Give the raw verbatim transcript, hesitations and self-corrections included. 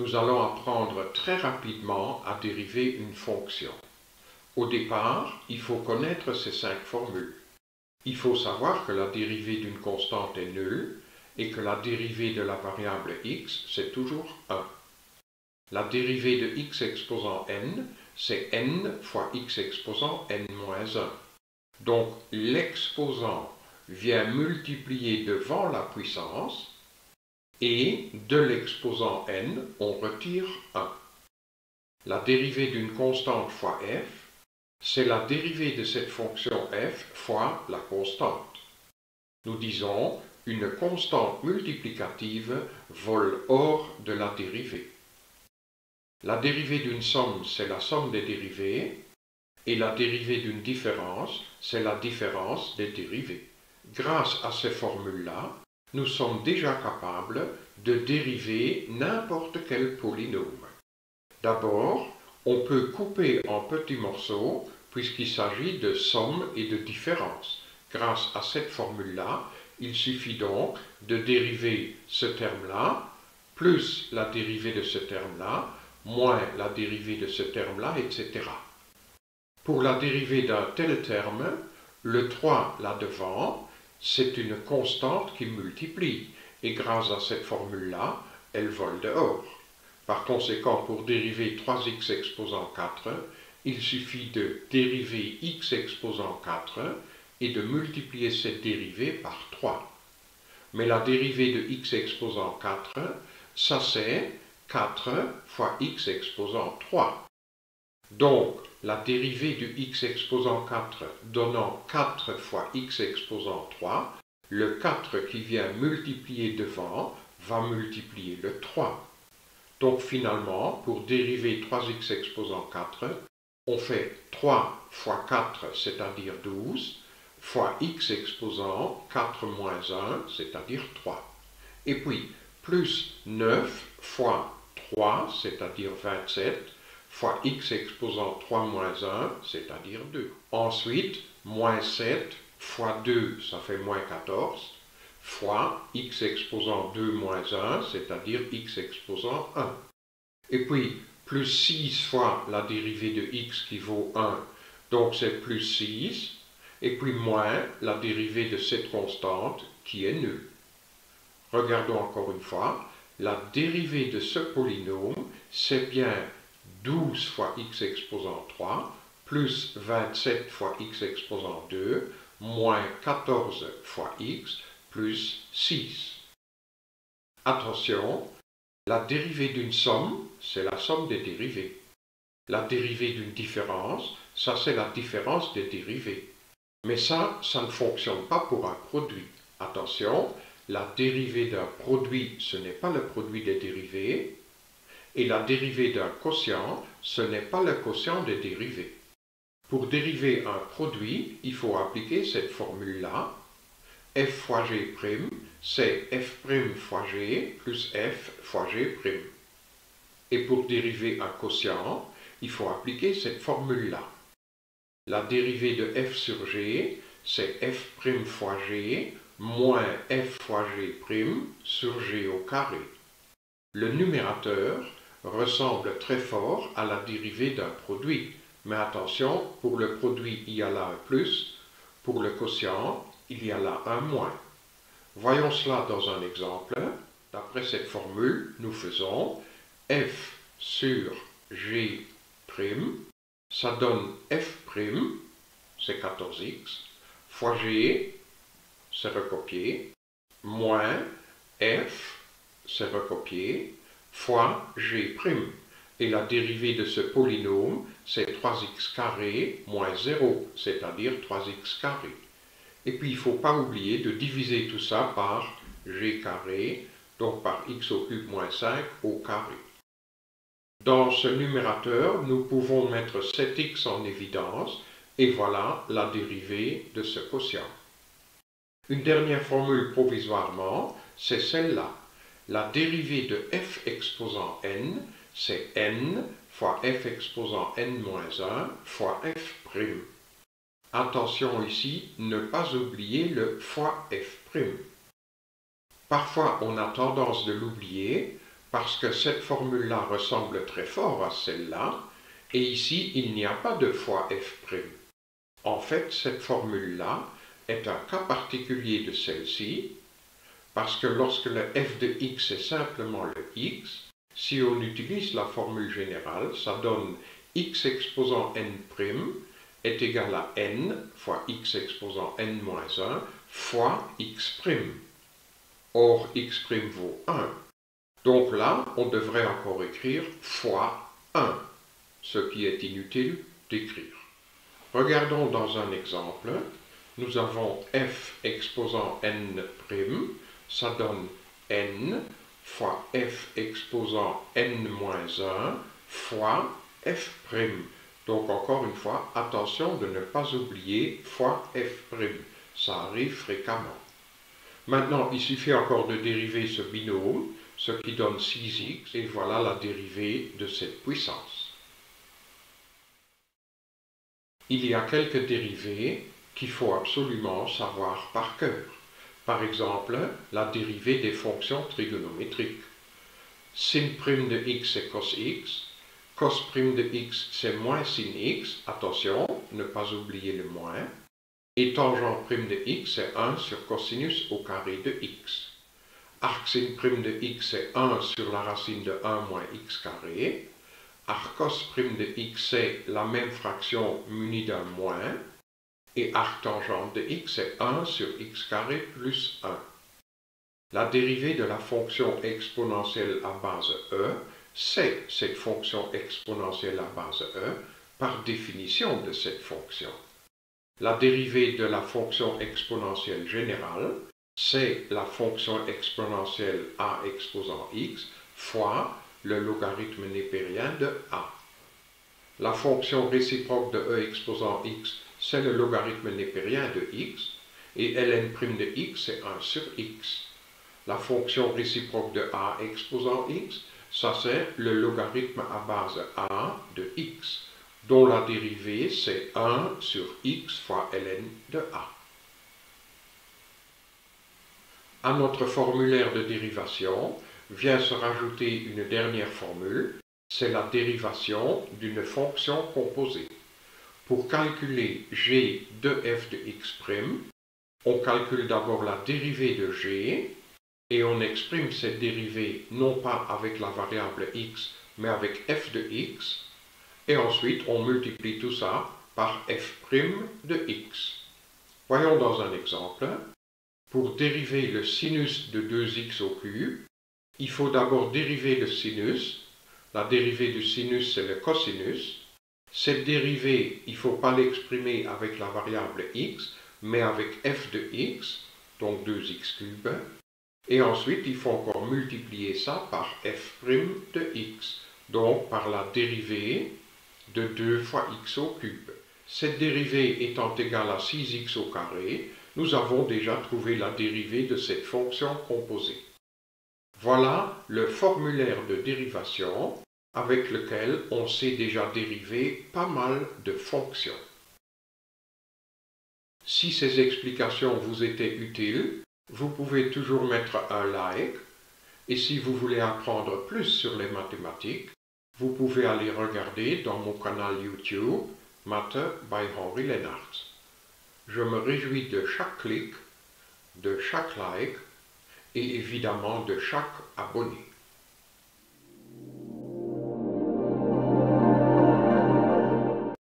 nous allons apprendre très rapidement à dériver une fonction. Au départ, il faut connaître ces cinq formules. Il faut savoir que la dérivée d'une constante est nulle et que la dérivée de la variable x, c'est toujours un. La dérivée de x exposant n, c'est n fois x exposant n moins un. Donc l'exposant vient multiplier devant la puissance et de l'exposant n, on retire un. La dérivée d'une constante fois f, c'est la dérivée de cette fonction f fois la constante. Nous disons, une constante multiplicative vole hors de la dérivée. La dérivée d'une somme, c'est la somme des dérivées, et la dérivée d'une différence, c'est la différence des dérivées. Grâce à ces formules-là, nous sommes déjà capables de dériver n'importe quel polynôme. D'abord, on peut couper en petits morceaux puisqu'il s'agit de somme et de différence. Grâce à cette formule-là, il suffit donc de dériver ce terme-là, plus la dérivée de ce terme-là, moins la dérivée de ce terme-là, et cetera. Pour la dérivée d'un tel terme, le trois là-devant, c'est une constante qui multiplie, et grâce à cette formule-là, elle vole dehors. Par conséquent, pour dériver trois x exposant quatre, il suffit de dériver x exposant quatre et de multiplier cette dérivée par trois. Mais la dérivée de x exposant quatre, ça c'est quatre fois x exposant trois. Donc, la dérivée du x exposant quatre donnant quatre fois x exposant trois, le quatre qui vient multiplier devant va multiplier le trois. Donc finalement, pour dériver trois x exposant quatre, on fait trois fois quatre, c'est-à-dire douze, fois x exposant quatre moins un, c'est-à-dire trois. Et puis, plus neuf fois trois, c'est-à-dire vingt-sept, fois x exposant trois moins un, c'est-à-dire deux. Ensuite, moins sept fois deux, ça fait moins quatorze, fois x exposant deux moins un, c'est-à-dire x exposant un. Et puis, plus six fois la dérivée de x qui vaut un, donc c'est plus six, et puis moins la dérivée de cette constante qui est nulle. Regardons encore une fois, la dérivée de ce polynôme, c'est bien douze fois x exposant trois, plus vingt-sept fois x exposant deux, moins quatorze fois x, plus six. Attention, la dérivée d'une somme, c'est la somme des dérivées. La dérivée d'une différence, ça c'est la différence des dérivées. Mais ça, ça ne fonctionne pas pour un produit. Attention, la dérivée d'un produit, ce n'est pas le produit des dérivées, et la dérivée d'un quotient, ce n'est pas le quotient des dérivées. Pour dériver un produit, il faut appliquer cette formule-là, f fois g', c'est f' fois g plus f fois g'. Et pour dériver un quotient, il faut appliquer cette formule-là. La dérivée de f sur g, c'est f' fois g moins f fois g' sur g au carré. Le numérateur ressemble très fort à la dérivée d'un produit. Mais attention, pour le produit, il y a là un plus, pour le quotient, il y a là un moins. Voyons cela dans un exemple. D'après cette formule, nous faisons f sur g', ça donne f', c'est quatorze x, fois g, c'est recopié, moins f, c'est recopié, fois g'. Et la dérivée de ce polynôme, c'est trois x carré moins zéro, c'est-à-dire trois x carré. Et puis, il ne faut pas oublier de diviser tout ça par g carré, donc par x au cube moins cinq au carré. Dans ce numérateur, nous pouvons mettre sept x en évidence, et voilà la dérivée de ce quotient. Une dernière formule provisoirement, c'est celle-là. La dérivée de f exposant n, c'est n fois f exposant n moins un fois f'. Attention ici, ne pas oublier le fois f'. Parfois on a tendance de l'oublier, parce que cette formule-là ressemble très fort à celle-là, et ici, il n'y a pas de fois f'. En fait, cette formule-là est un cas particulier de celle-ci, parce que lorsque le f de x est simplement le x, si on utilise la formule générale, ça donne x exposant n' est égal à n fois x exposant n moins un fois x'. Or, x' vaut un. Donc là, on devrait encore écrire fois un, ce qui est inutile d'écrire. Regardons dans un exemple. Nous avons f exposant n', ça donne n fois f exposant n moins un fois f'. Donc encore une fois, attention de ne pas oublier fois f'. Ça arrive fréquemment. Maintenant, il suffit encore de dériver ce binôme, ce qui donne six x, et voilà la dérivée de cette puissance. Il y a quelques dérivées qu'il faut absolument savoir par cœur. Par exemple, la dérivée des fonctions trigonométriques. Sin' de x, c'est cos x. Cos' de x, c'est moins sin x. Attention, ne pas oublier le moins. Et tangent' de x, c'est un sur cosinus au carré de x. Arc sin' de x, c'est un sur la racine de un moins x carré. Arc cos' de x, c'est la même fraction munie d'un moins. Et arc tangent de x, c'est un sur x carré plus un. La dérivée de la fonction exponentielle à base e, c'est cette fonction exponentielle à base e, par définition de cette fonction. La dérivée de la fonction exponentielle générale, c'est la fonction exponentielle a exposant x fois le logarithme népérien de a. La fonction réciproque de e exposant x, c'est le logarithme népérien de x, et ln' de x, c'est un sur x. La fonction réciproque de a exposant x, ça c'est le logarithme à base a de x, dont la dérivée, c'est un sur x fois ln de a. À notre formulaire de dérivation vient se rajouter une dernière formule, c'est la dérivation d'une fonction composée. Pour calculer g de f de x', on calcule d'abord la dérivée de g, et on exprime cette dérivée non pas avec la variable x, mais avec f de x, et ensuite on multiplie tout ça par f' de x. Voyons dans un exemple. Pour dériver le sinus de deux x au cube, il faut d'abord dériver le sinus. La dérivée du sinus, c'est le cosinus. Cette dérivée, il ne faut pas l'exprimer avec la variable x, mais avec f de x, donc deux x cube. Et ensuite, il faut encore multiplier ça par f' de x, donc par la dérivée de deux fois x au cube. Cette dérivée étant égale à six x au carré, nous avons déjà trouvé la dérivée de cette fonction composée. Voilà le formulaire de dérivation avec lequel on s'est déjà dérivé pas mal de fonctions. Si ces explications vous étaient utiles, vous pouvez toujours mettre un like, et si vous voulez apprendre plus sur les mathématiques, vous pouvez aller regarder dans mon canal YouTube Mathe by Henri Lenaerts. Je me réjouis de chaque clic, de chaque like, et évidemment de chaque abonné.